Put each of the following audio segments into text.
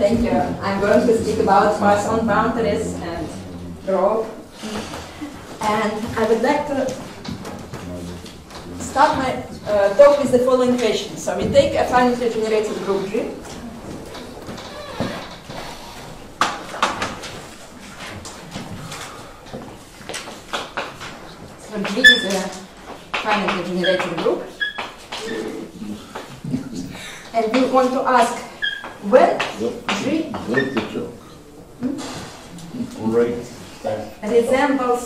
Thank you. I'm going to speak about Poisson boundaries and growth. And I would like to start my talk with the following question. So we take a finitely generated group G. So G is a finitely generated group. And we want to ask, when G resembles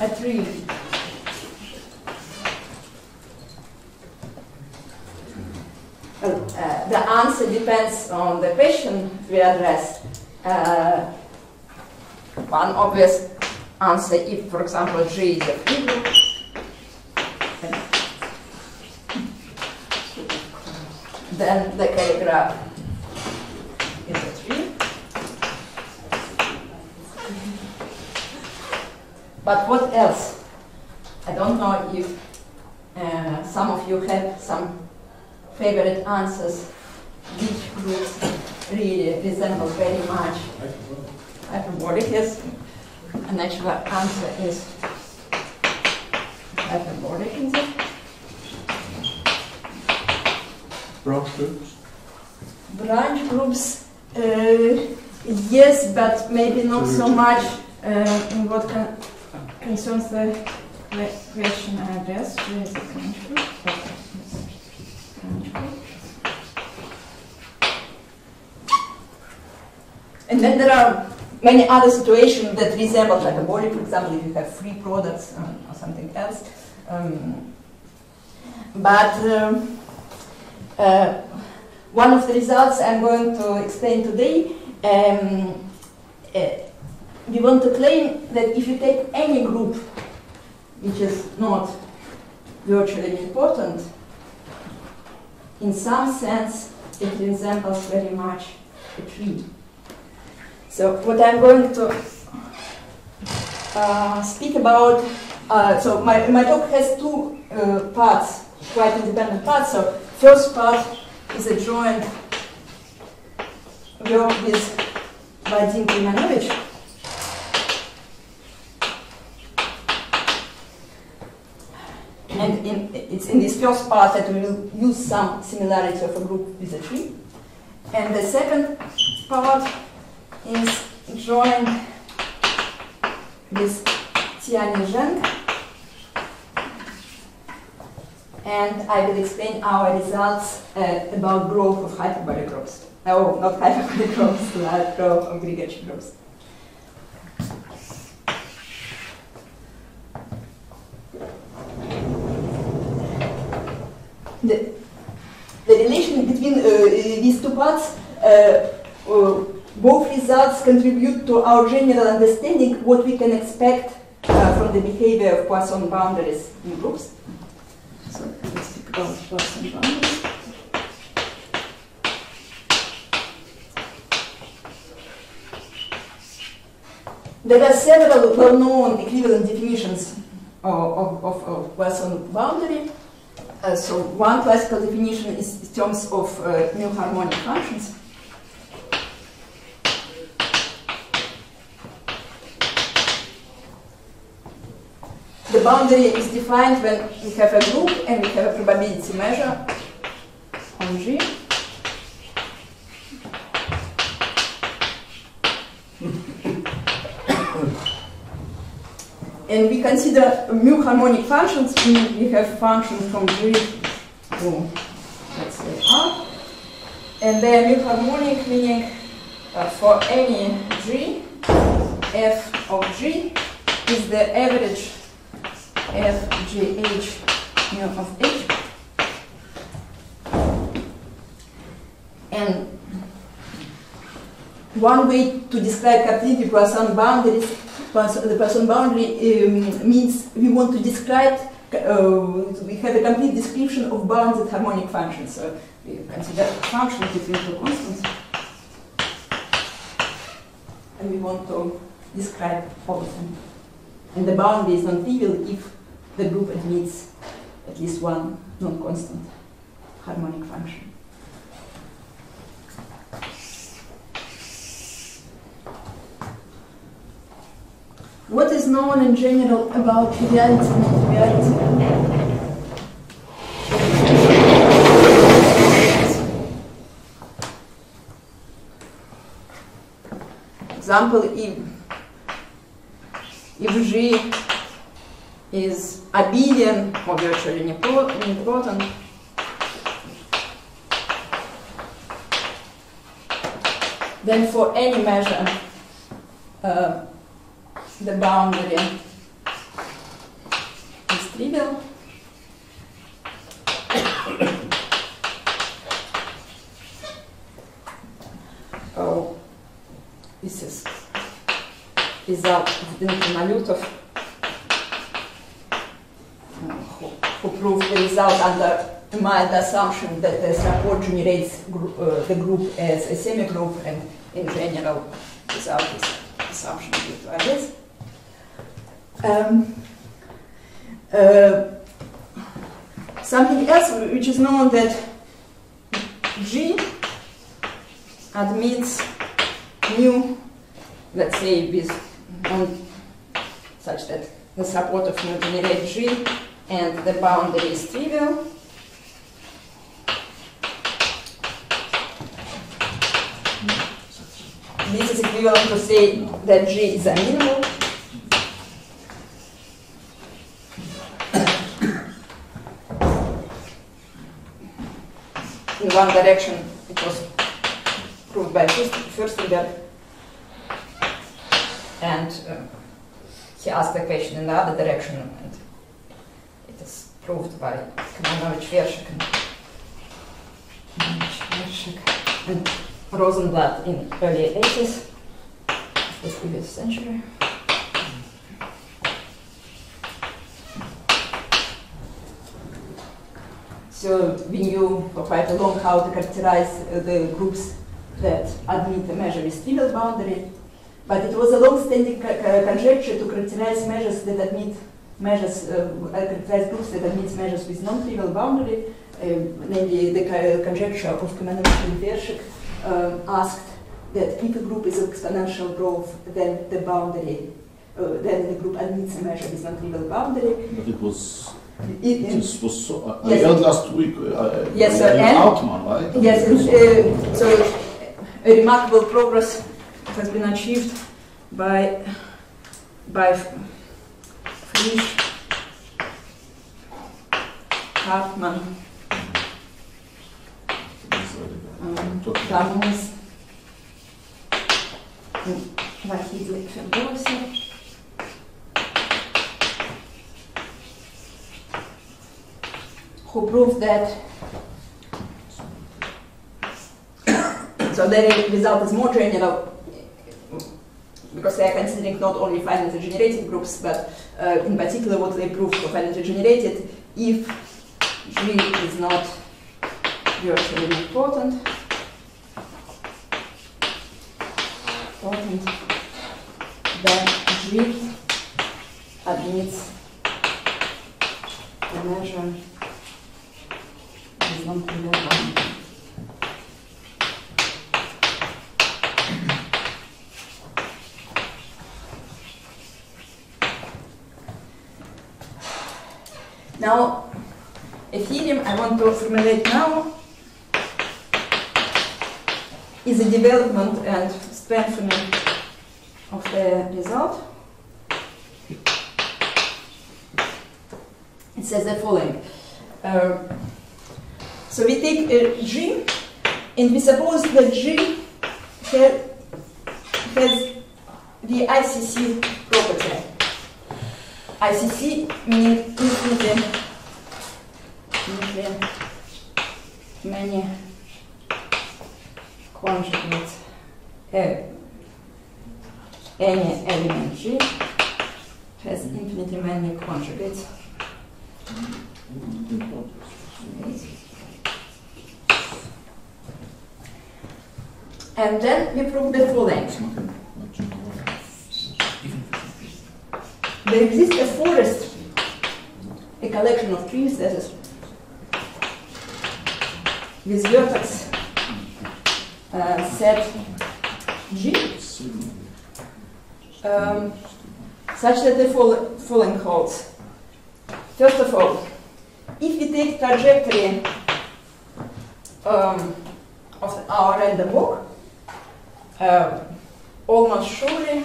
a tree. The answer depends on the question we address. One obvious answer, if, for example, G is a tree group, then the Cayley graph is a tree. But what else? I don't know if some of you have some favorite answers, which groups really resemble very much hyperbolic. Yes, a natural answer is hyperbolic. Branch groups? Branch groups, yes, but maybe not so much in what concerns the question I addressed. Where is the branch group? Okay. Branch group. And then there are many other situations that resemble hyperbolic, for example, if you have free products or something else. One of the results I'm going to explain today, we want to claim that if you take any group which is not virtually important, in some sense it resembles very much a tree. So what I'm going to speak about, so my talk has two parts, quite independent parts. So first part is a joint work with Vadim Kaimanovich. And it's in this first part that we will use some similarity of a group with a tree. And the second part is joined with Tianyi Zheng. And I will explain our results about growth of hyperbolic groups. Oh, not hyperbolic groups, but growth of Grigorchuk groups. The relation between these two parts, both results contribute to our general understanding what we can expect from the behavior of Poisson boundaries in groups. So let's speak about Poisson boundaries. There are several well-known equivalent definitions of Poisson boundary. So one classical definition is in terms of new harmonic functions. The boundary is defined when we have a group and we have a probability measure on G. And we consider mu harmonic functions. We have functions from G to, let's say, R. And they are mu harmonic, meaning for any G, f of G is the average f, G, h, mu of h. And one way to describe completely Poisson boundaries, the Poisson boundary means we want to describe, we have a complete description of bounded harmonic functions. So we consider functions between two constants, and we want to describe all of them. And the boundary is non-trivial if the group admits at least one non-constant harmonic function. What is known in general about reality and non-reality? Example, if G is abelian or virtually important, then for any measure the boundary is trivial. Oh, this is result of Dinkov-Malutov, who proved the result under the mild assumption that the support generates the group as a semigroup, and in general, without this assumption, it like this. Something else which is known that G admits mu, let's say, with such that the support of mu generates G and the boundary is trivial. This is equivalent to say that G is a minimal. In one direction, it was proved by Furstenberg, and he asked the question in the other direction, and it is proved by Kaimanovich-Vershik and Rosenblatt in early 80s of the previous century. So we knew for quite a long how to characterize the groups that admit a measure with trivial boundary, but it was a long-standing conjecture to characterize measures that admit measures, characterize groups that admit measures with non-trivial boundary. Namely, the conjecture of Kaimanovich-Vershik asked that if a group is exponential growth, then the boundary, then the group admits a measure with non-trivial boundary. But it was. This was so, yes. I heard last week yes, in Altman, right? Yes, so a remarkable progress has been achieved by Frisch, Hartman, Tamuz, Vahidi Ferdowsi. Who proved that? So the result is more general because they are considering not only finitely generated groups, but in particular what they proved for finitely generated if G is not virtually important, then G admits the measure. Now, a theorem I want to formulate now is a development and strengthening of the result. It says the following. So we take G, and we suppose that G has the ICC property. ICC means infinitely many conjugates, any element G has infinitely many conjugates. And then we prove the following. There exists a forest, a collection of trees that is with vertex set G, such that the following holds. First of all, if we take trajectory of our random walk, almost surely,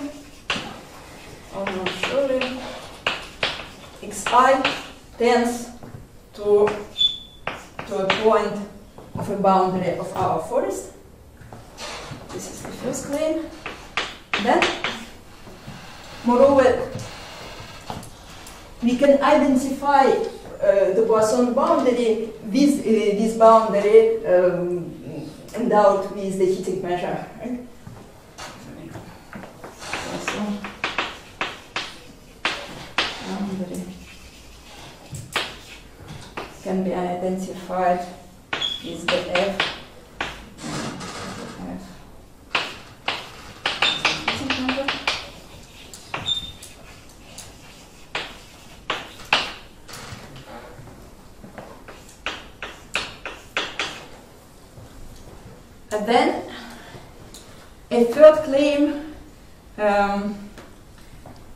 xi tends to a point of a boundary of our forest. This is the first claim. Then, moreover, we can identify the Poisson boundary with this boundary endowed with the heating measure. Right? Boundary can be identified with the F. Then, a third claim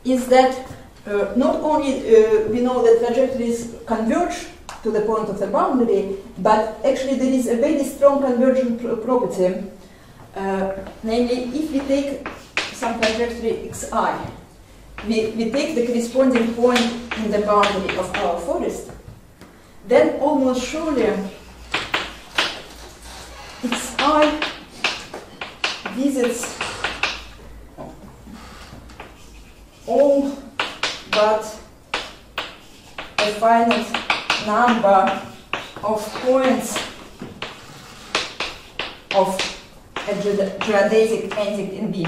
is that not only we know that trajectories converge to the point of the boundary, but actually there is a very strong convergent property. Namely, if we take some trajectory xi, we take the corresponding point in the boundary of our forest, then almost surely xi visits all but a finite number of points of a geodesic entity in B.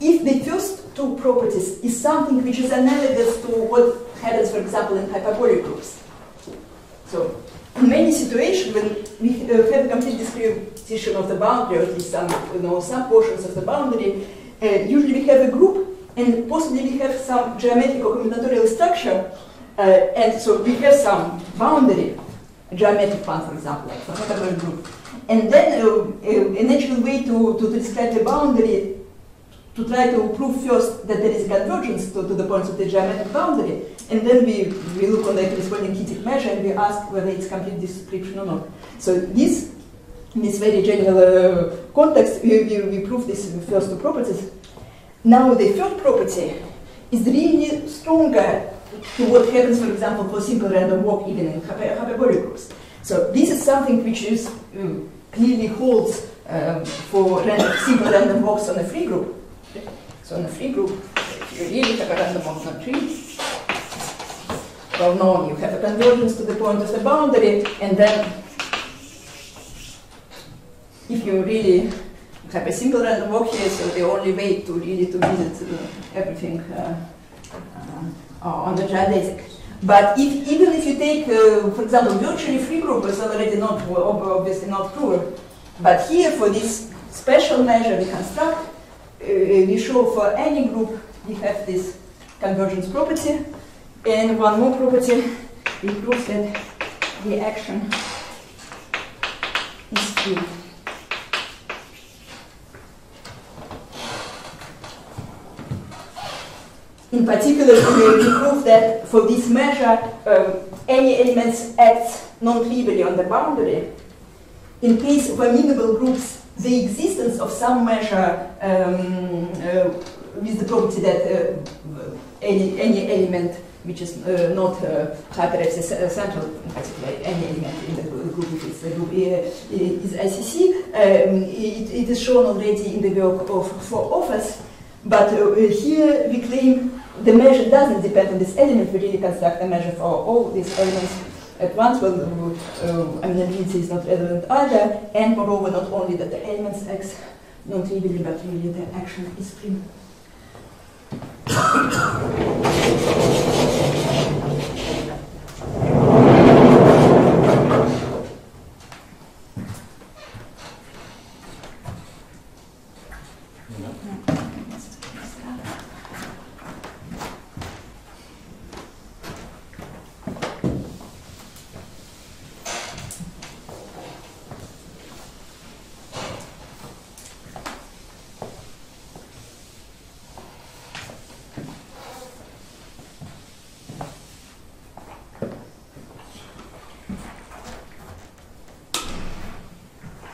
If the first two properties is something which is analogous to what happens, for example, in hyperbolic groups. So, in many situations, when we have a complete discretition of the boundary, or at least some, some portions of the boundary, usually we have a group, and possibly we have some geometric or combinatorial structure, and so we have some boundary, a geometric one, for example, like for hyperbolic group. And then a natural way to describe the boundary to try to prove first that there is a convergence to the points of the geometric boundary, and then we look on the corresponding kinetic measure and we ask whether it's complete description or not. So this, in this very general context, we prove these first two properties. Now the third property is really stronger to what happens, for example, for simple random walk, even in hyperbolic groups. So this is something which is clearly holds for simple random walks on a free group. So in a free group, if you really have a random walk on a tree, well known, you have a convergence to the point of the boundary, and then if you really have a simple random walk here, so the only way to really to visit everything on the geodesic. But if, even if you take, for example, virtually free group is already not, obviously not true, but here for this special measure we construct, we show for any group we have this convergence property, and one more property we prove that the action is free. In particular, we prove that for this measure any elements acts non-trivially on the boundary. In case of amenable groups, the existence of some measure with the property that any element which is not hyperepsis-central, in particular any element in the group which is ICC, it is shown already in the work of four authors. But here we claim the measure doesn't depend on this element. We really construct a measure for all these elements at once, well, amenability is not relevant either, and moreover, not only that the elements act non-trivially, but really the action is free.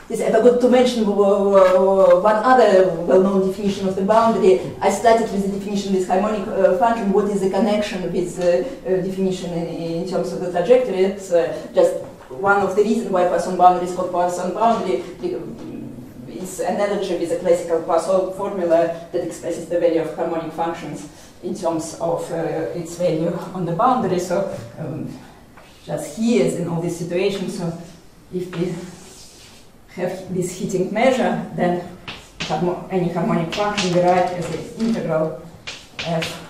This, I forgot to mention one other well-known definition of the boundary. I started with the definition with harmonic function. What is the connection with the definition in terms of the trajectory? It's just one of the reasons why Poisson boundary is called Poisson boundary. It's an analogy with the classical Poisson formula that expresses the value of harmonic functions in terms of its value on the boundary. So just here, as in all these situations, so if we have this heating measure, then any harmonic function we write as the integral f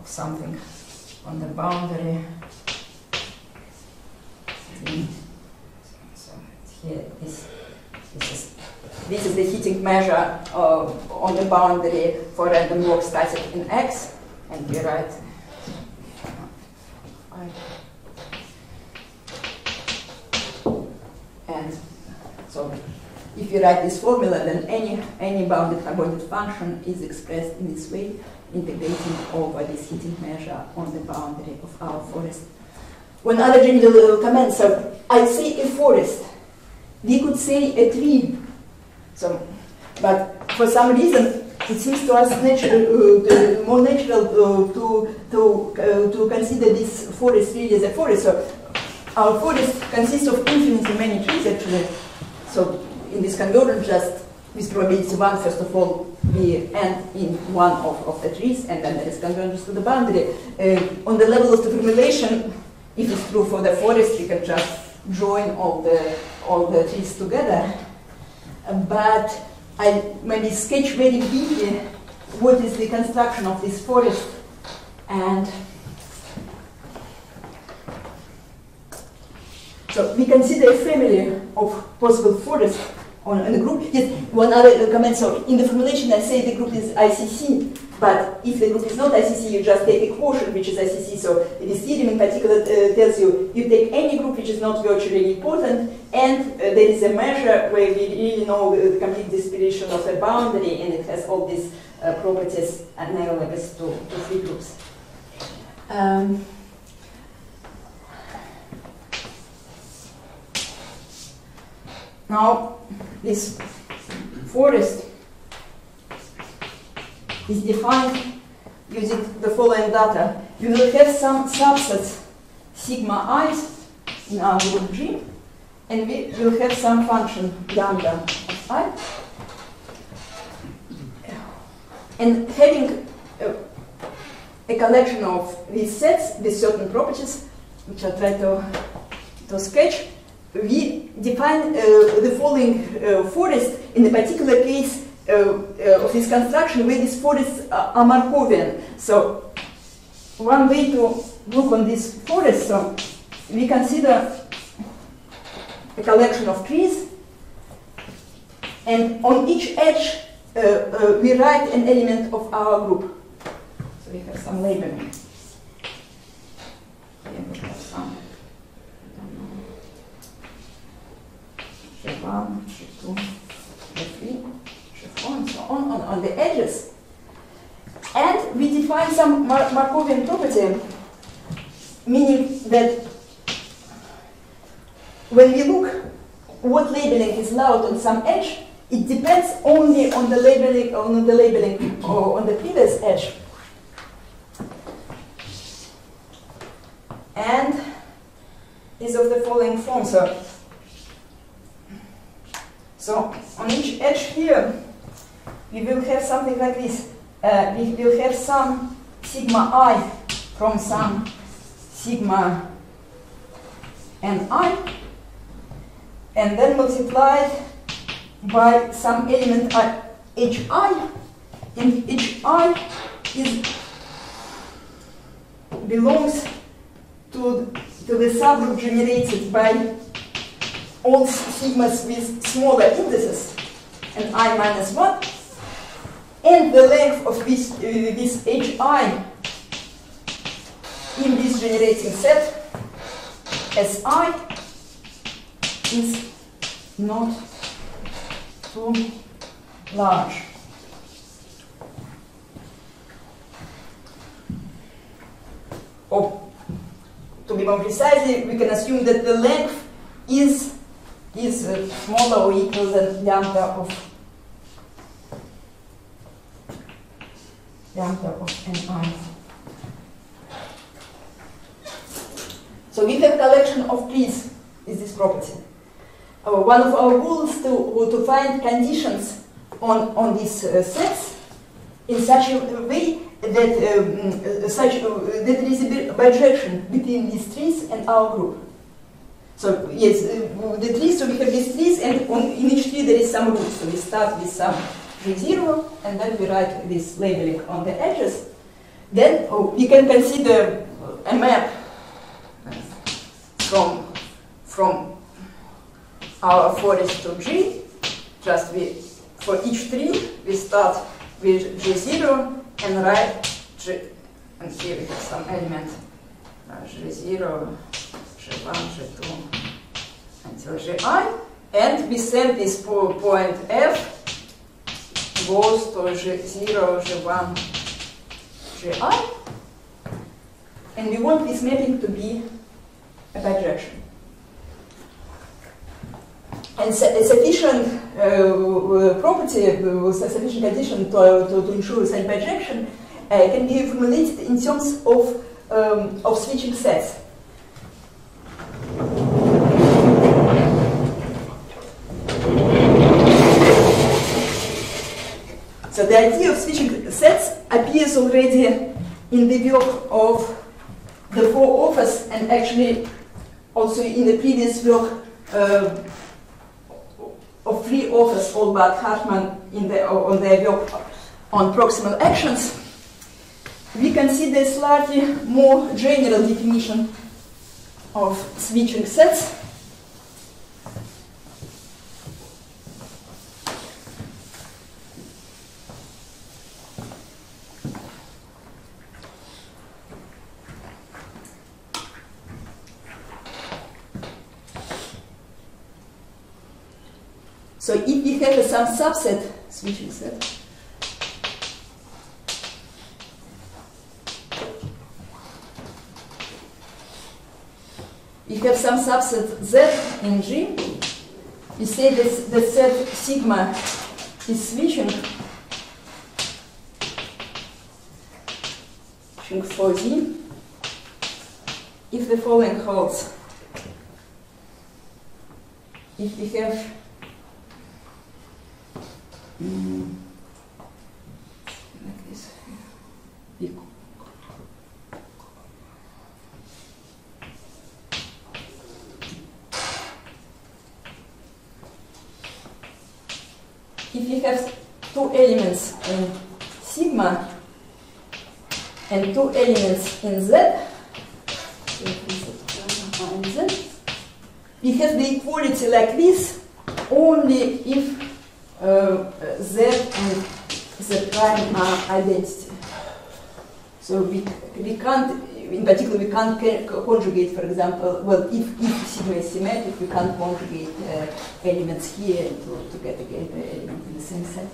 of something on the boundary. So here this is the heating measure on the boundary for random walk starting in X, and we write and so if you write this formula, then any bounded harmonic function is expressed in this way, integrating over this heating measure on the boundary of our forest. One other general comment, so I say a forest, we could say a tree. So, but for some reason, it seems to us natural, more natural to consider this forest really as a forest. So our forest consists of infinitely many trees, actually. So in this convergence, just with probability 1, first of all, we end in one of the trees, and then there is convergence to the boundary. On the level of the formulation, if it's true for the forest, we can just join all the trees together. But I maybe sketch very briefly what is the construction of this forest, and so we consider a family of possible forests on the group. Yes, one other comment, so in the formulation I say the group is ICC, but if the group is not ICC, you just take a quotient which is ICC. So this theorem in particular tells you, you take any group which is not virtually important, and there is a measure where we really know the complete distribution of the boundary, and it has all these properties analogous to free groups. Now, this forest is defined using the following data. You will have some subsets sigma i's in our group G, and we will have some function lambda of I. And having a collection of these sets with certain properties, which I try to sketch, we define the following forest in a particular case of this construction where these forests are Markovian. So one way to look on this forest, so we consider a collection of trees, and on each edge we write an element of our group. So we have some labeling. Here we have some. G1, G2, G3, G4, and so on the edges. And we define some Markovian property, meaning that when we look what labeling is allowed on some edge, it depends only on the labeling or on the previous edge. And is of the following form. So on each edge here, we will have something like this. We will have some sigma I from some sigma ni, and then multiplied by some element hi, and hi belongs to the subgroup generated by all sigmas with smaller indices, and I minus 1, and the length of this hi in this generating set si is not too large. To be more precise, we can assume that the length is is smaller or equal than lambda of ni. So if a collection of trees is this property, one of our goals to find conditions on these sets in such a way that that there is a bijection between these trees and our group. So yes, the trees. So we have these trees, and in each tree there is some root. So we start with some G0, and then we write this labeling on the edges. Then we can consider a map from our forest to G. Just for each tree we start with G0. And write G, and here we have some element G0, G1, G2, until Gi, and we send this point F goes to G0, G1, Gi, and we want this mapping to be a bijection. And sufficient property, sufficient condition to ensure such bijection can be formulated in terms of switching sets. So the idea of switching sets appears already in the work of the four authors, and actually also in the previous work of three authors, all but Hartman, on their work on proximal actions. We consider a slightly more general definition of switching sets. So if we have some subset switching set, we have some subset Z in G, we say that the set sigma is switching for Z if the following holds. If we have like this. If you have two elements in sigma and two elements in Z, we have the equality like this only if Z and Z prime are identity. So we can't, in particular, we can't conjugate, for example, well, if sigma is symmetric, we can't conjugate elements here to get again the element in the same set.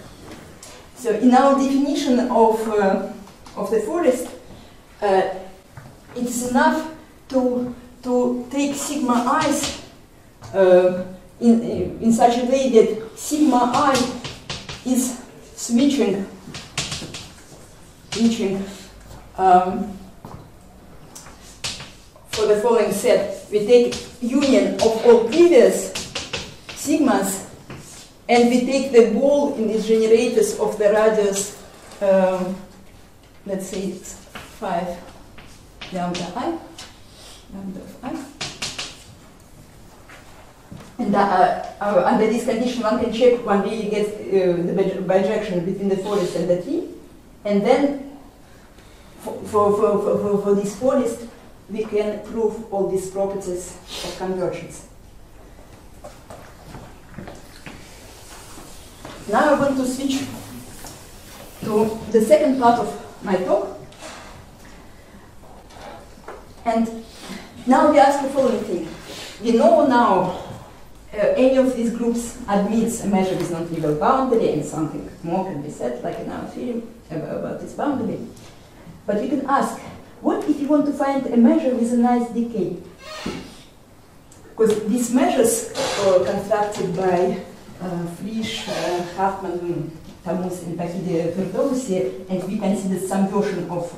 So in our definition of the forest, it's enough to take sigma i's in such a way that sigma I is switching for the following set. We take union of all previous sigmas, and we take the ball in these generators of the radius, let's say 5 lambda I, lambda of I. And under this condition, one can check, one really gets the bijection between the forest and the tree. And then, for this forest, we can prove all these properties of convergence. Now I want to switch to the second part of my talk. And now we ask the following thing. We know now any of these groups admits a measure with non-trivial boundary, and something more can be said, like in our theorem about this boundary. But we can ask, what if you want to find a measure with a nice decay? Because these measures constructed by Frisch, Hartman, Tamuz, and Vahidi Ferdowsi, and we considered some version of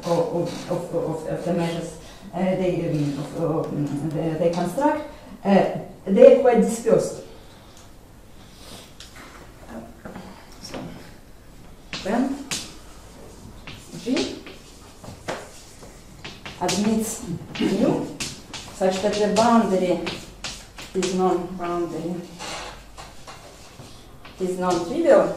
the measures they construct. They are quite dispersed. So, then G admits mu such that the boundary is non-boundary, is non-trivial.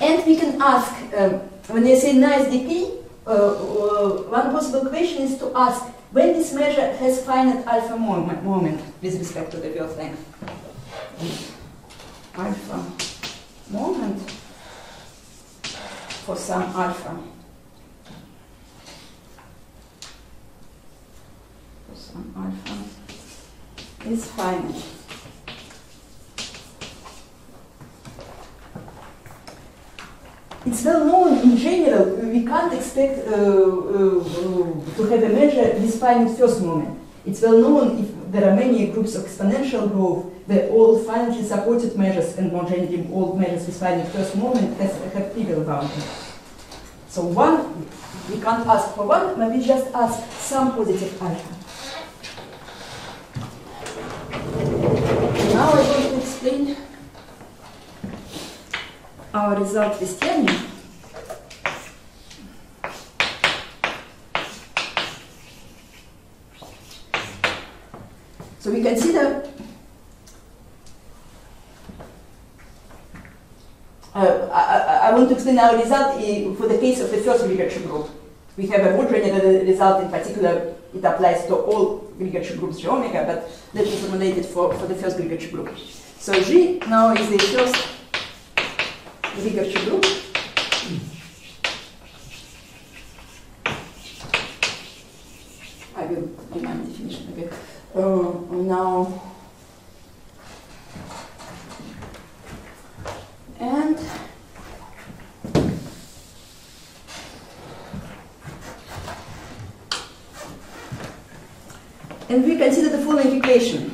And we can ask, when you say nice decay, one possible question is to ask when this measure has finite alpha moment with respect to the wave length. Alpha moment for some alpha. For some alpha is finite. It's well known in general, we can't expect to have a measure with finite first moment. It's well known if there are many groups of exponential growth, that all finitely supported measures and more generally all measures with finite first moment have trivial boundary. So one, we can't ask for one, but we just ask some positive alpha. Now I want to explain our result with Tianyi. So we consider I want to explain our result for the case of the first Grigorchuk group. We have a more general result, in particular it applies to all Grigorchuk groups geomica, but let me formulate it for the first Grigorchuk group. So G now is the first Grigorchuk group. I will amend the definition a bit. Now, and we consider the following equation.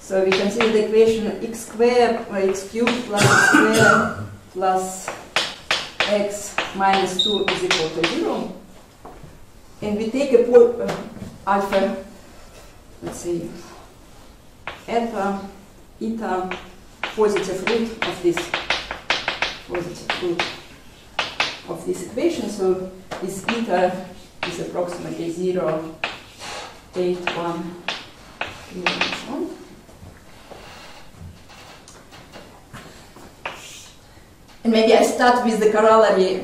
So we consider the equation x squared or x cubed plus x squared plus x minus 2 is equal to 0. And we take a alpha, let's see, alpha, eta, positive root of this, positive root of this equation. So this eta is approximately 0, 8, 1, 3, and so on. And maybe I start with the corollary,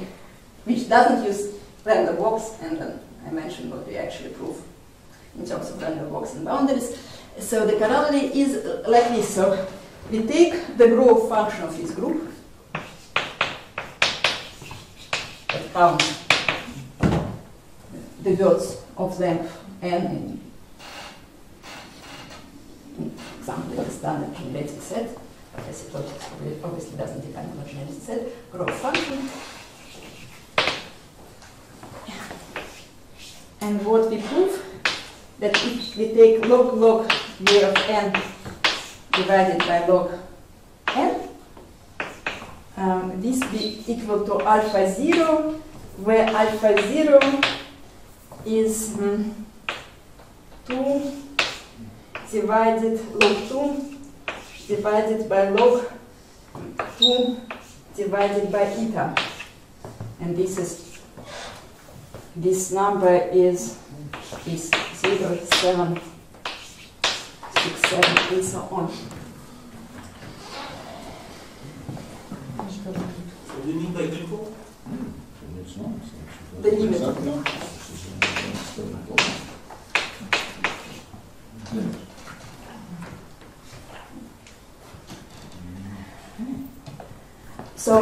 which doesn't use random walks, and then I mention what we actually prove in terms of random walks and boundaries. So the corollary is like this. So we take the growth function of this group, that counts the words of length n in example the standard generating set. Asymptotic obviously doesn't depend on the generic set, growth function. And what we prove, that if we take log v of n divided by log n, this be equal to alpha 0, where alpha 0 is 2 divided log 2 divided by log 2 divided by eta, and this number is 0, 7, 6, 7, and so on. What do you mean by equal? The limit. So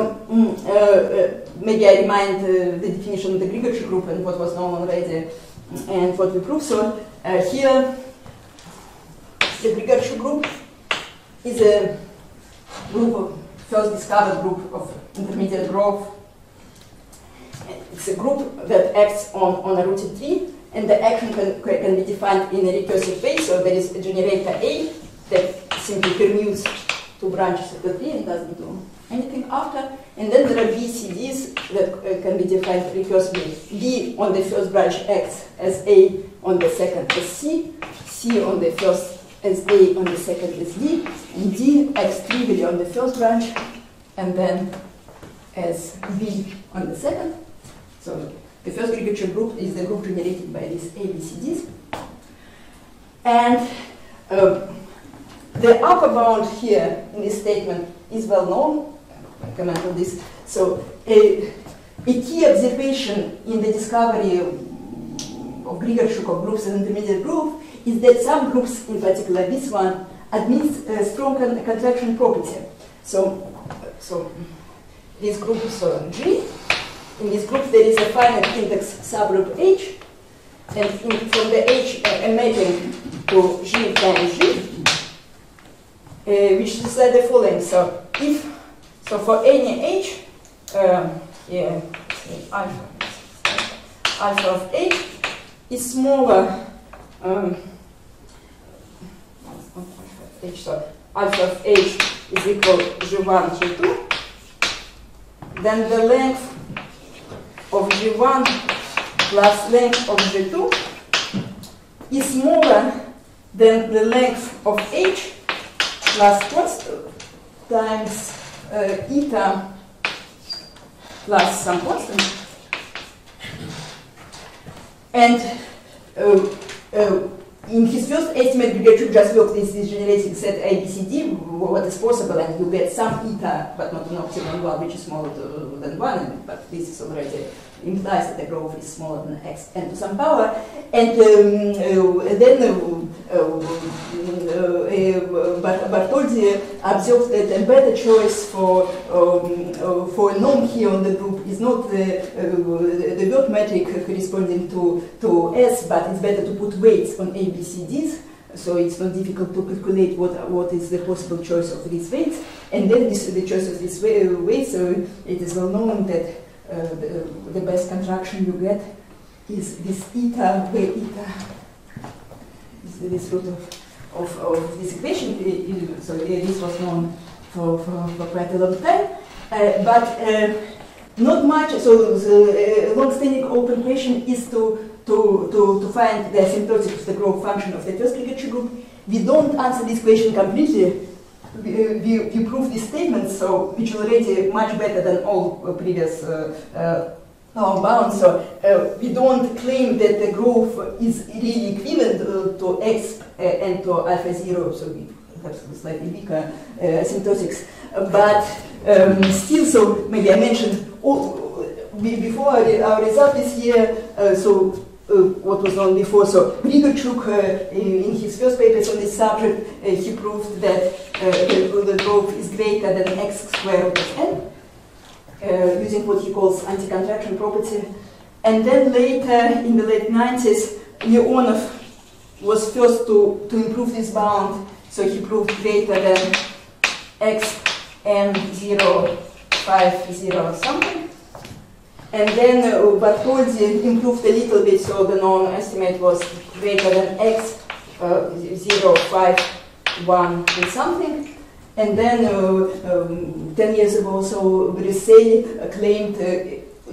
maybe I remind the definition of the Grigorchuk group and what was known already and what we proved. So here, the Grigorchuk group is a group of first discovered group of intermediate growth. It's a group that acts on a rooted tree, and the action can be defined in a recursive way. So there is a generator A that simply permutes two branches of the tree and doesn't do anything after. And then there are B, C, Ds that can be defined recursively. B on the first branch acts as A on the second as C, C on the first as A on the second as D, and D acts trivially on the first branch and then as B on the second. So the first Grigorchuk group is the group generated by these A, B, C, Ds. And the upper bound here in this statement is well known. I comment on this. So a key observation in the discovery of Grigorchuk groups as intermediate group is that some groups, in particular this one, admits a strong contraction property. So these groups are G. In this group there is a finite index subgroup H, and from the H a mapping to G times G, which is like the following. So for any H, alpha of H is smaller. So alpha of H is equal to G1, G2, then the length of G1 plus length of G2 is smaller than the length of H plus constant times eta plus some constant. And in his first estimate, Grigorchuk just worked with this generating set A, B, C, D, what is possible, and you get some eta, but not an optimal one, which is smaller than 1, but this is already implies that the growth is smaller than x n to some power. And then Bartoldi observed that a better choice for a norm here on the group is not the word metric corresponding to S, but it's better to put weights on A, B, C, Ds. So it's not difficult to calculate what is the possible choice of these weights. And then this, the choice of these weights, so it is well known that the best contraction you get is this eta, where eta is this root of this equation. So this was known for quite a long time. But not much, so the long-standing open question is to find the asymptotic of the growth function of the first Grigorchuk group. We don't answer this question completely. We prove these statements, so which already much better than all previous bounds. So we don't claim that the growth is really equivalent to X and to alpha zero. So we perhaps slightly weaker asymptotics, but still. So maybe I mentioned before our result this year. What was known before. So Grigorchuk, in his first papers on this subject, he proved that the growth is greater than x square root of n, using what he calls anti-contraction property. And then later, in the late 90s, Mironov was first to improve this bound. So he proved greater than x n0, 5, 0, something. And then Bartholdi improved a little bit, so the known estimate was greater than x, 0, 5, 1, and something. And then 10 years ago, so Brissel claimed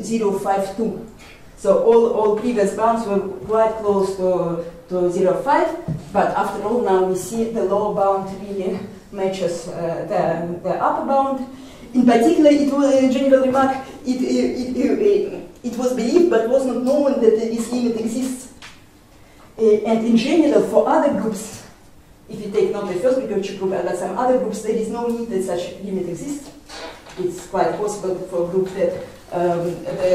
0, 5, 2. So all previous bounds were quite close to 0, 5, but after all, now we see the lower bound really matches the upper bound. In particular, it was a general remark, it was believed but was not known that this limit exists. And in general, for other groups, if you take not the first Grigorchuk group but some other groups, there is no need that such limit exists. It's quite possible for a group that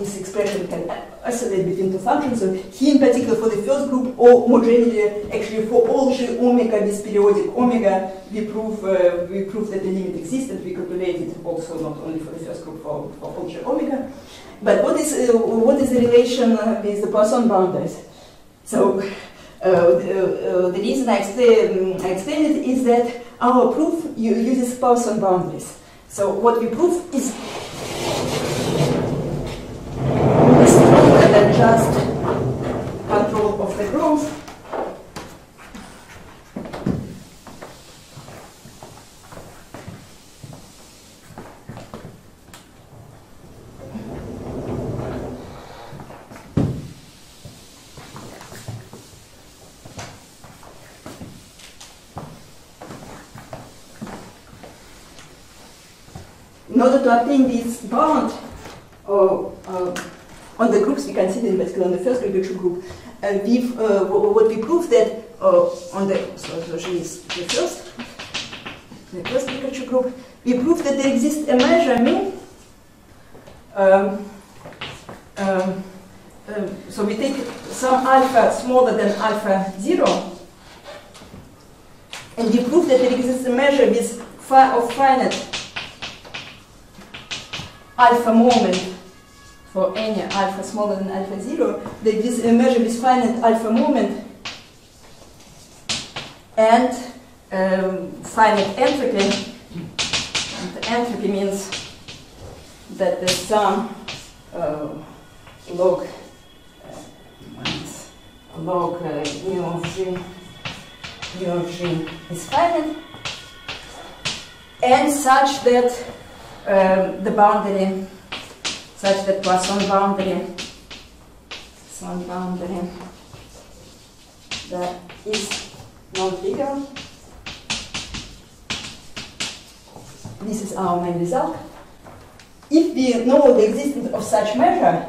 this expression can oscillate between two functions. So here in particular for the first group, or more generally, actually for all G omega, this periodic omega, we prove that the limit exists, and we calculate it also not only for the first group, for all G omega. But what is the relation with the Poisson boundaries? So the reason I explain it is that our proof uses Poisson boundaries. So what we prove is than just control of the growth. In order to obtain this bound on the groups we consider, in particular on the first Grigorchuk group, what we prove that on the she is the first Grigorchuk group, we prove that there exists a measurement. So we take some alpha smaller than alpha 0, and we prove that there exists a measure with finite alpha moment for any alpha smaller than alpha 0, that this measure is finite alpha moment and finite entropy. And the entropy means that the sum log mu of g is finite, and such that the boundary, such that Poisson boundary that is not bigger. This is our main result. If we know the existence of such measure,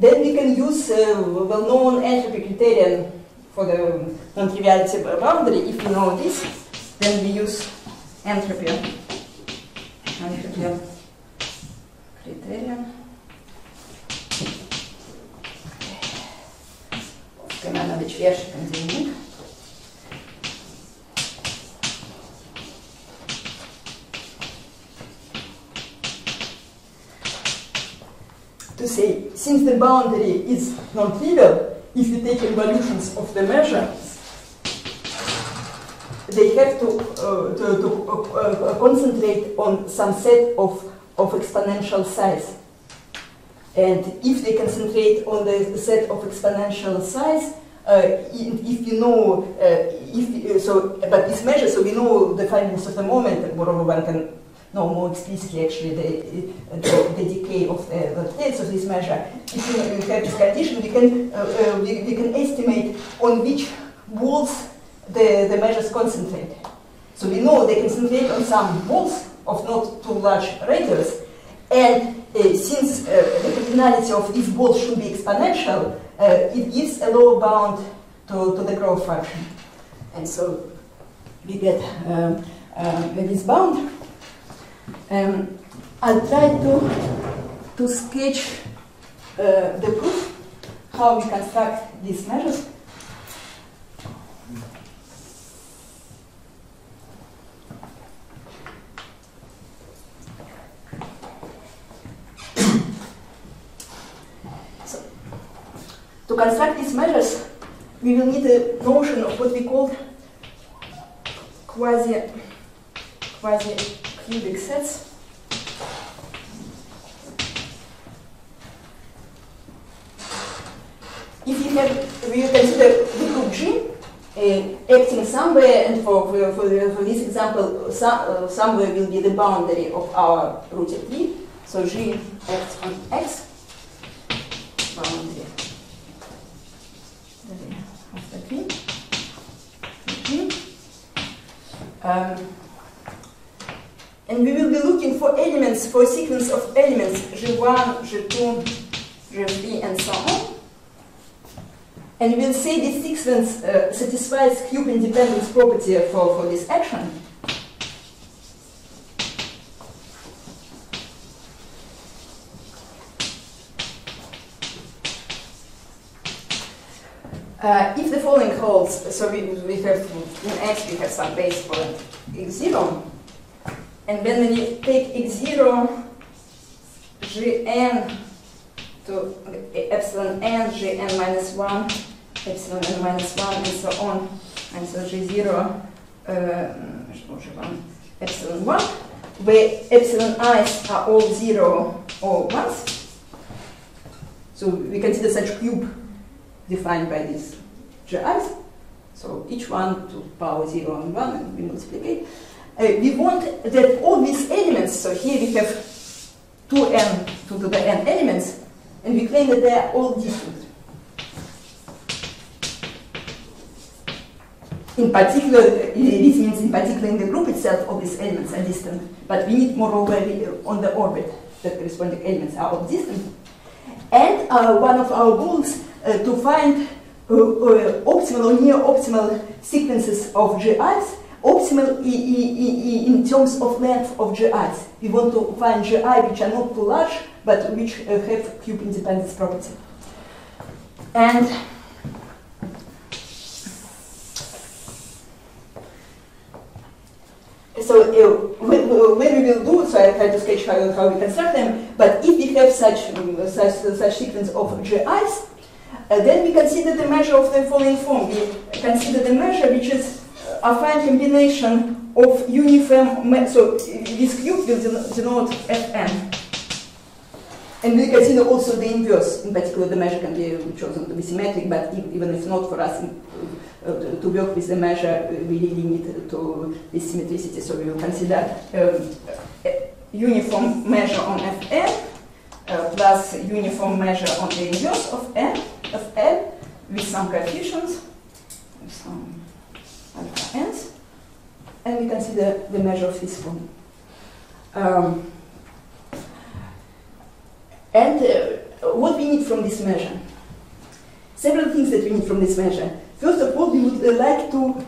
then we can use well-known entropy criterion for the non-triviality boundary. If we know this, then we use entropy. Criterion of Kaimanovich-Vershik and Zheng. To say, since the boundary is non-trivial, if you take evolutions of the measure, they have to concentrate on some set of exponential size. And if they concentrate on the set of exponential size, if you know, but this measure, so we know the fineness of the moment, and moreover one can know more explicitly actually the decay of the states of this measure. If you have this condition, we can estimate on which walls the measures concentrate. So we know they concentrate on some walls of not too large radius, and since the cardinality of these walls should be exponential, it gives a lower bound to the growth function. And so we get this bound. I'll try to sketch the proof, how we construct these measures. To construct these measures, we will need a notion of what we call quasi-cubic sets. If you have, we consider the group G acting somewhere, and for this example, somewhere will be the boundary of our rooted tree. So G acts on X boundary. And we will be looking for elements, for a sequence of elements, G1, G2, G3, and so on. And we'll say this sequence satisfies cube independence property for this action. If the following holds, so we have in X we have some base point x0, and then when you take x0 gn to epsilon n, gn minus 1, epsilon n minus 1, and so on, and so g0 epsilon 1, where epsilon i's are all 0 or 1s. So we consider such cube defined by these GIs. So each one to power 0 and 1, and we multiply. We want that all these elements, so here we have 2n to the n elements, and we claim that they are all different. In particular, this means in particular in the group itself, all these elements are distant. But we need moreover on the orbit that corresponding elements are all distant. And one of our goals to find optimal or near optimal sequences of GIs, optimal in terms of length of GIs. We want to find GI which are not too large, but which have cube independence property. And so when we will do, so I try to sketch how we construct them, but if we have such sequence of GIs, then we consider the measure of the following form. We consider the measure which is a fine combination of uniform, so this cube will denote Fn. And we consider also the inverse, in particular the measure can be chosen to be symmetric, but even if not for us, to work with the measure, we really need to the symmetricity, so we will consider uniform measure on Fn plus uniform measure on the inverse of L with some coefficients, with some alpha n's, and we consider the measure of this form. What we need from this measure? Several things that we need from this measure. First of all, we would like to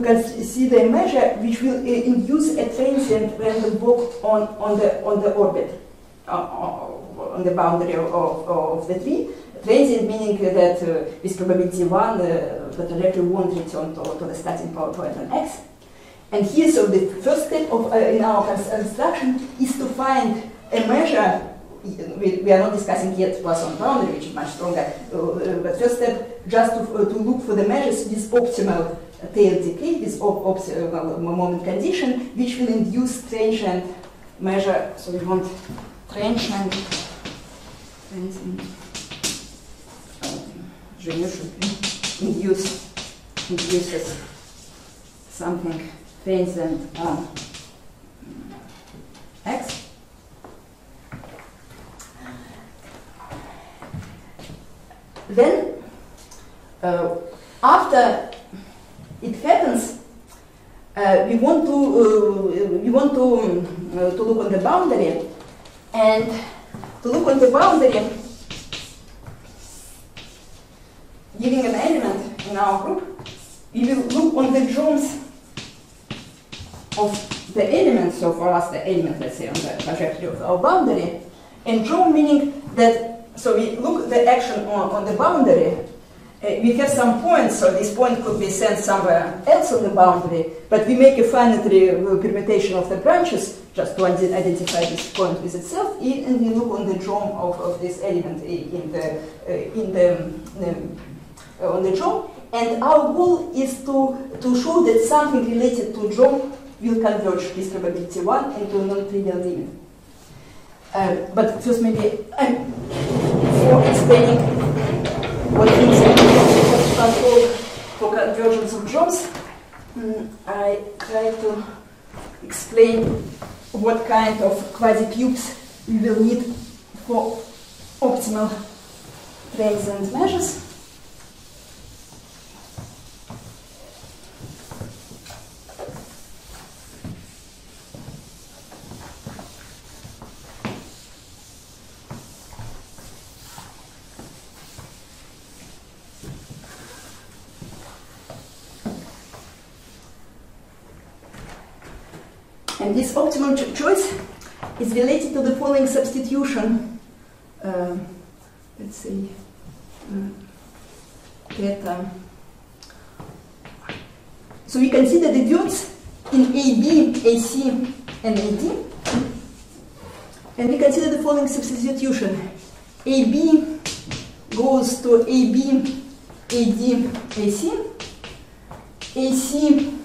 consider a measure which will induce a transient random walk on the orbit, on the boundary of the tree. Transient meaning that with probability 1, the trajectory won't return to the starting point on x. And here, so the first step in our construction is to find a measure. We are not discussing yet Poisson boundary, which is much stronger, but first step, just to look for the measures with optimal tail decay, with optimal moment condition, which will induce transient measure. So we want transient induces something transient on x. Then, after it happens, we want to look on the boundary, and to look on the boundary, giving an element in our group, we will look on the joins of the elements. So for us, the element, let's say, on the trajectory of our boundary, and join meaning that. So we look the action on the boundary. We have some points, so this point could be sent somewhere else on the boundary, but we make a finite permutation of the branches just to identify this point with itself, and we look on the drum of this element on the drum. And our goal is to show that something related to drum will converge with probability 1 into a non-trivial limit. But first, maybe before explaining what means control for convergence of drums, I try to explain what kind of quasi-cubes we will need for optimal transient measures. And this optimal choice is related to the following substitution. Let's say, so we consider the duals in AB, AC, and AD. And we consider the following substitution. AB goes to AB, AD, AC. AC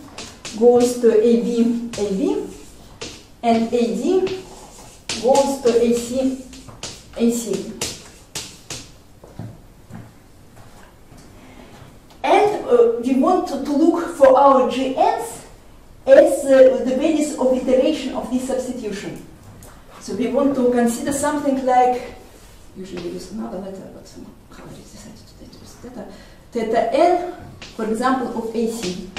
goes to AB, AB. And AD goes to AC, AC. we want to look for our GNs as the basis of iteration of this substitution. So we want to consider something like, usually with another letter, but how it is decided to use theta, theta n, for example, of AC.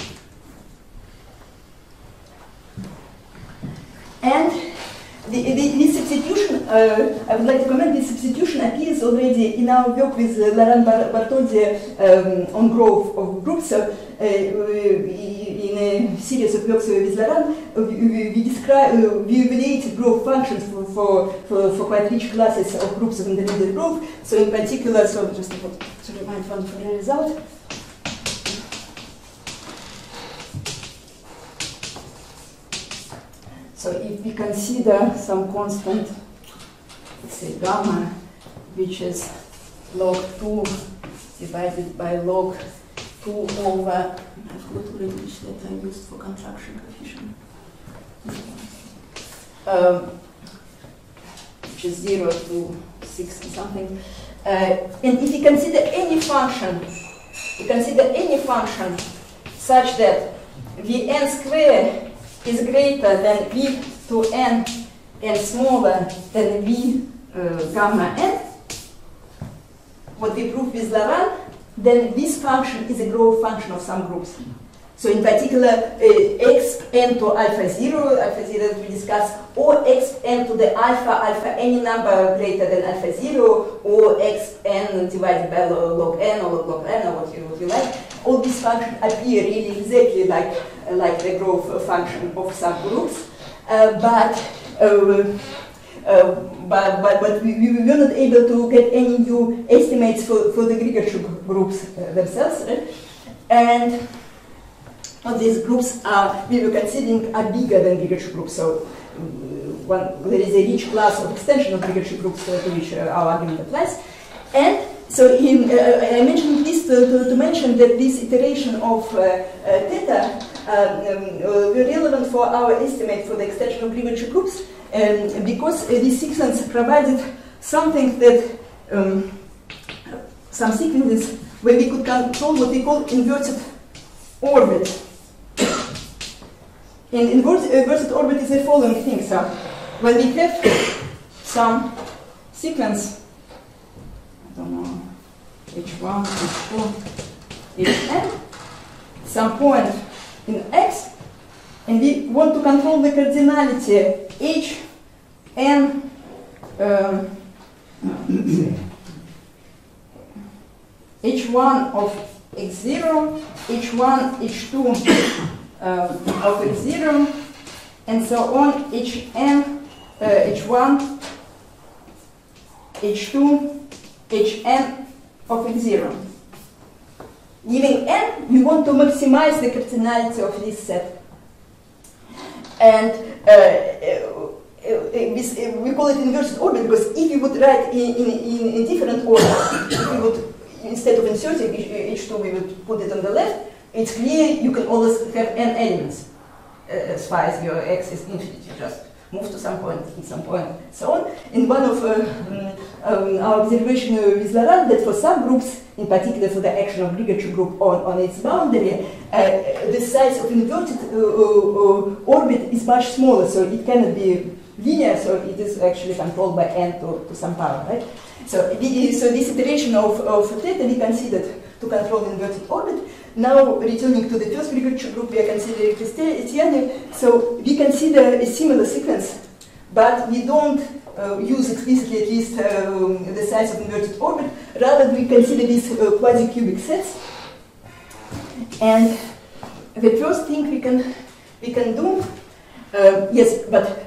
And this substitution, I would like to comment, this substitution appears already in our work with Laurent Bartoldi on growth of groups. In a series of works with Laurent, we evaluated growth functions for quite rich classes of groups of intermediate growth. So in particular, so just to remind one final result. So if we consider some constant, let's say gamma, which is log 2 divided by log 2 over, I've got already which that I used for contraction coefficient, which is 0 to 6 or something. And if you consider any function, such that Vn squared is greater than v to n and smaller than v gamma n, what we prove with Laurent, then this function is a growth function of some groups. So in particular, x n to alpha 0 that we discussed, or x n to the alpha any number greater than alpha 0, or x n divided by log n or log n or what you like, all these functions appear really exactly like the growth function of subgroups, but we were not able to get any new estimates for the Grigorchuk groups themselves, right? And these groups are, we were considering, are bigger than Grigorchuk groups. So there is a rich class of extension of Grigorchuk groups to which our argument applies. And so I mentioned this to mention that this iteration of theta were relevant for our estimate for the extension of Grigorchuk groups, and because these sequences provided something that some sequences where we could control what we call inverted orbit. And inverted orbit is the following thing. So when we have some sequence, I don't know, h1, h4, hn, some point in x, and we want to control the cardinality h, n, h1 of x0, h1, h2 of x0, and so on, hn, h1, h2, hn of x0. Giving n, we want to maximize the cardinality of this set. And we call it inverted order because if you would write in different order, if you would, instead of inserting H2, we would put it on the left, it's clear you can always have n elements as far as your x is infinite. You just move to some point, at some point, so on. In one of our observation with Laurent, that for some groups, in particular for the action of Grigorchuk group on its boundary, the size of inverted orbit is much smaller, so it cannot be linear, so it is actually controlled by n to some power, right? So this iteration of theta we considered to control inverted orbit. Now, returning to the first Grigorchuk group, we are considering Tianyi. So we consider a similar sequence, but we don't use explicitly at least the size of inverted orbit. Rather, we consider these quasi-cubic sets. And the first thing we can do, yes, but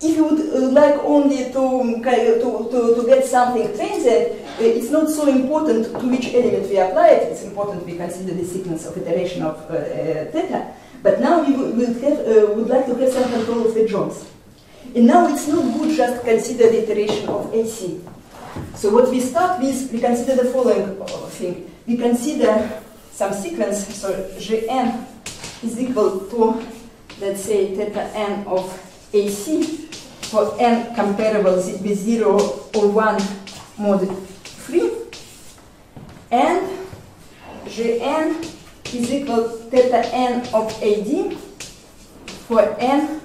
if you would like only to get something transient, it's not so important to which element we apply it. It's important we consider the sequence of iteration of theta. But now we would like to have some control of the joints. And now it's not good just to consider the iteration of AC. So what we start with, we consider the following thing. We consider some sequence, so Gn is equal to, let's say, theta n of AC for n comparable with 0 or 1 mod 3, and Gn is equal theta n of AD for n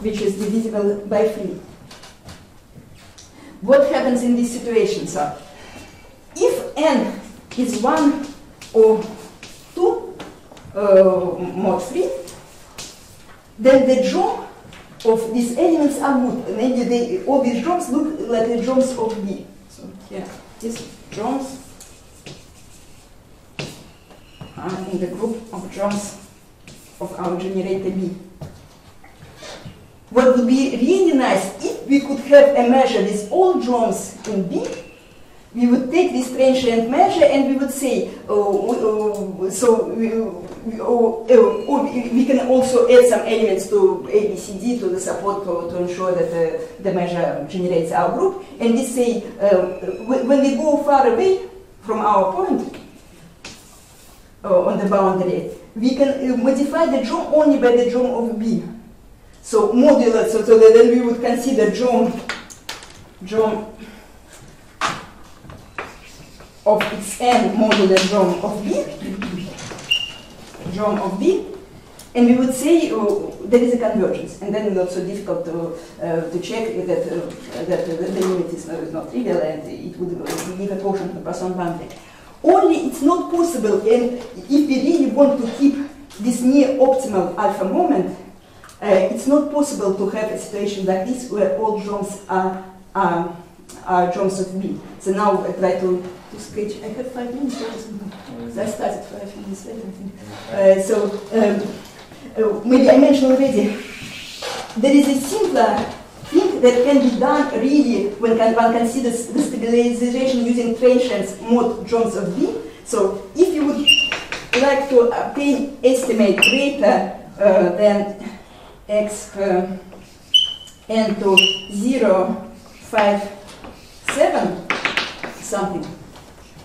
which is divisible by 3. What happens in this situation? So, if n is 1 or 2 mod 3, then the job of these elements are good. And maybe they, all these jobs look like the jobs of B. So here, these jobs are in the group of jobs of our generator B. What would be really nice, if we could have a measure with all drones in B, we would take this transient measure and we would say, we can also add some elements to A, B, C, D to the support to ensure that the measure generates our group. And we say, when we go far away from our point on the boundary, we can modify the drum only by the drum of B. So modular, so that then we would consider drum of Xn modular drum of B, and we would say there is a convergence, and then it's not so difficult to check that the limit is not trivial, and it would give a portion to the Poisson boundary. Only it's not possible, and if we really want to keep this near optimal alpha moment, it's not possible to have a situation like this where all drums are drums of B. So now I try to sketch. I have 5 minutes. So I started 5 minutes later, I think. Maybe I mentioned already, there is a simpler thing that can be done really when one considers the stabilization using transients mod drums of B. So if you would like to obtain estimate greater than x n to 0, 5, 7, something.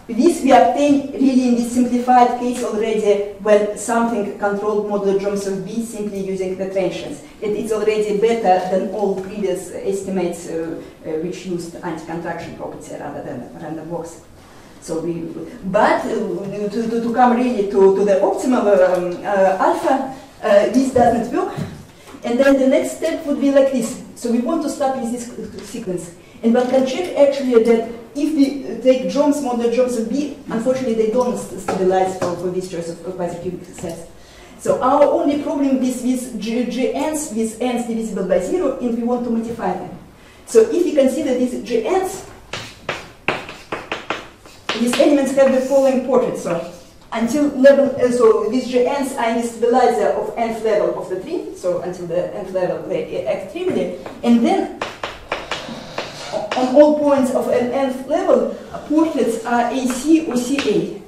This we obtain really in this simplified case already when something controlled modular drums of B simply using the transients. It's already better than all previous estimates which used anti-contraction property rather than random walks. So we, but to come really to the optimal alpha, this doesn't work. And then the next step would be like this. So we want to start with this sequence. And one can check actually that if we take drums, modular drums of B, unfortunately they don't stabilize for this choice of quasi-cubic sets. So our only problem is with GNs, with n's divisible by 0, and we want to modify them. So if we consider these GNs, these elements have the following portrait. So until level, so these GNs are in the stabilizer of nth level of the tree, so until the nth level they act trivially, and then on all points of an nth level, portraits are AC or CA.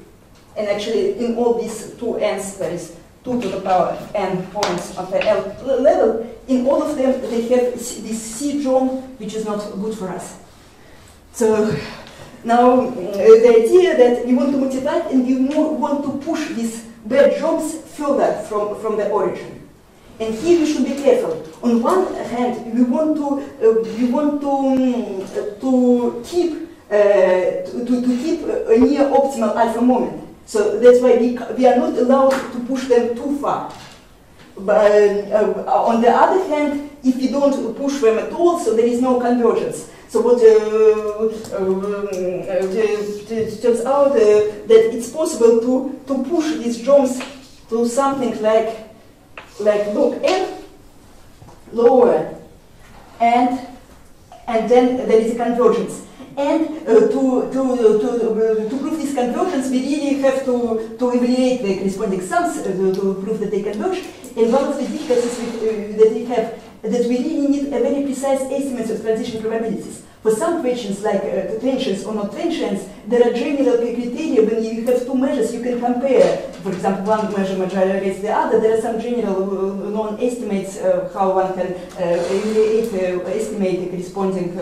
And actually, in all these two n's, there is 2 to the power of n points of the L level, in all of them they have this C drum, which is not good for us. So now, the idea that we want to multiply and we want to push these bad jobs further from the origin. And here we should be careful. On one hand, we want to keep a near optimal alpha moment. So that's why we are not allowed to push them too far. But on the other hand, if we don't push them at all, so there is no convergence. So what turns out that it's possible to push these drums to something like log n lower, and then there is a convergence. And to prove this convergence, we really have to evaluate the corresponding sums to prove that they converge. And one of the difficulties that we have, that we really need a very precise estimate of transition probabilities. For some questions like transients or not transients, there are general criteria. When you have two measures, you can compare. For example, one measure majorates the other. There are some general known estimates how one can estimate the corresponding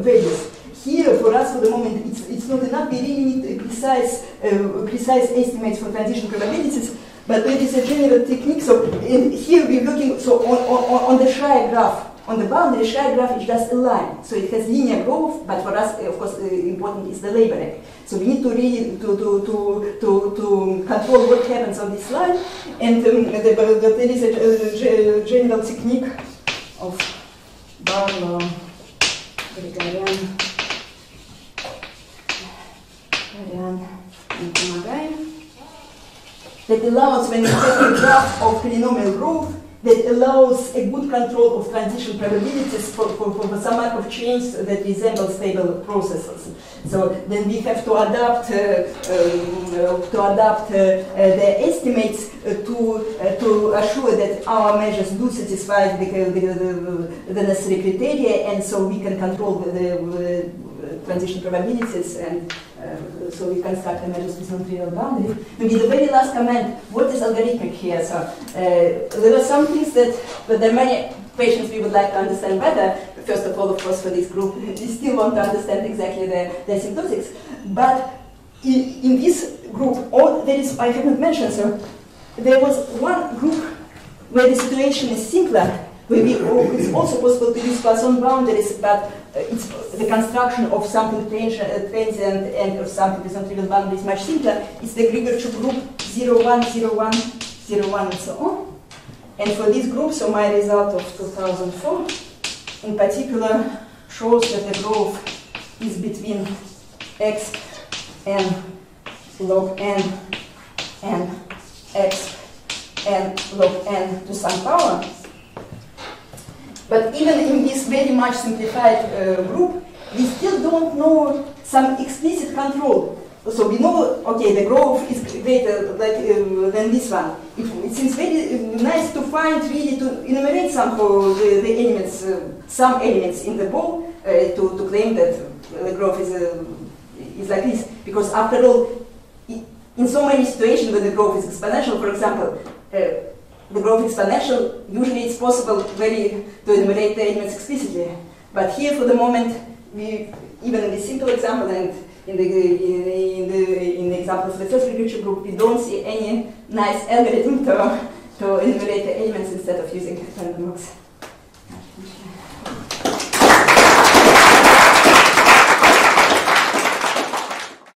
values. Here, for us, for the moment, it's not enough. We really need precise estimates for transition probabilities. But there is a general technique. So here we're looking so on the Shire graph On the boundary, Chi graph is just a line. So it has linear growth, but for us, of course, important is the labeling. So we need to read, to control what happens on this line. And there is a general technique of Barlow, Grigoryan, and Tamuz that allows, when you have a graph of polynomial growth, that allows a good control of transition probabilities for some type of change that resembles stable processes. So then we have to adapt the estimates to assure that our measures do satisfy the necessary criteria, and so we can control the transition probabilities, and so we construct the measures with non-trivial boundary. Maybe the very last comment, what is algorithmic here? So there are some things that there are many questions we would like to understand better. First of all, of course, for this group, we still want to understand exactly the asymptotics. But in this group, I haven't mentioned, so there was one group where the situation is simpler. It's also possible to use Poisson boundaries, but it's the construction of something transient and of something with non-trivial boundaries much simpler. It's the Grigorchuk group 0, 1, 0, 1, 0, 1, and so on. And for this group, so my result of 2004, in particular, shows that the growth is between x and log n and x and log n to some power. But even in this very much simplified group, we still don't know some explicit control. So we know, okay, the growth is greater than this one. It seems very nice to find, really, to enumerate somehow the elements, some elements in the ball to claim that the growth is like this. Because after all, in so many situations where the growth is exponential, for example, the growth exponential, usually it's possible to enumerate the elements explicitly. But here, for the moment, even in the simple example and in the example of the first Grigorchuk group, we don't see any nice algorithm to enumerate the elements instead of using random walks.